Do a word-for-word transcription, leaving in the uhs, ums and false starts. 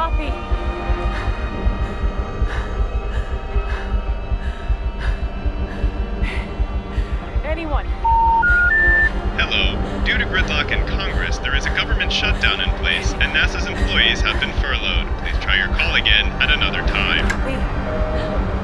Poppy. Anyone? Hello. Due to gridlock in Congress, there is a government shutdown in place, and NASA's employees have been furloughed. Please try your call again at another time. Wait.